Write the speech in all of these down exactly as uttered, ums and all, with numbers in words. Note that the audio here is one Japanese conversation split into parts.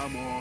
Come on.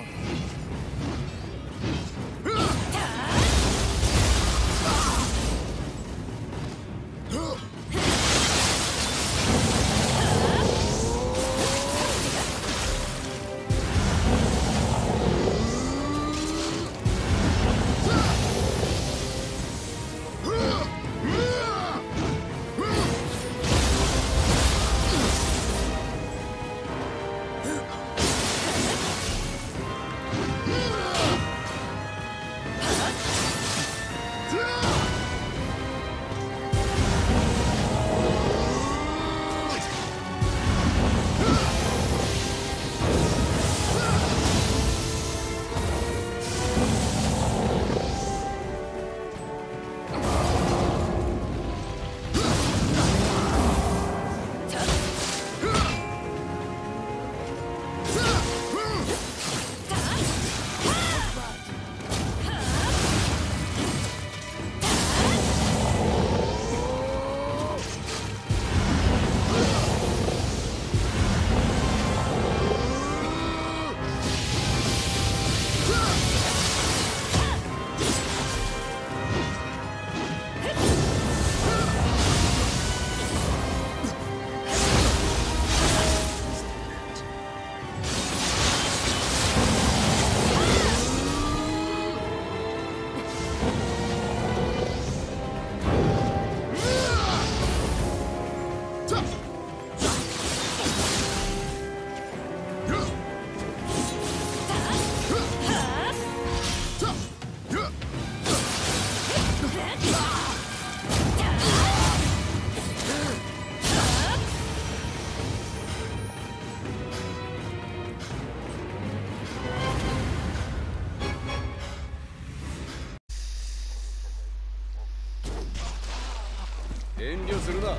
遠慮するな。今日は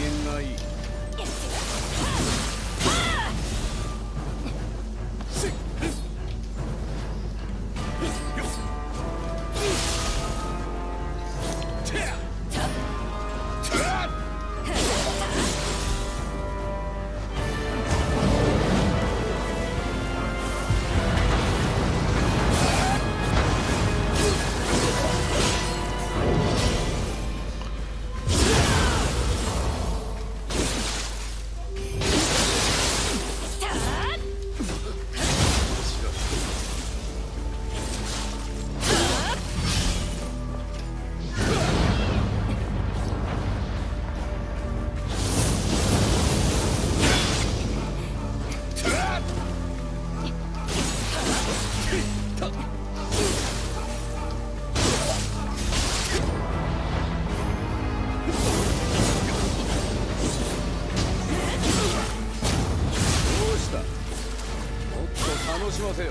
機嫌がいい。楽しませよ。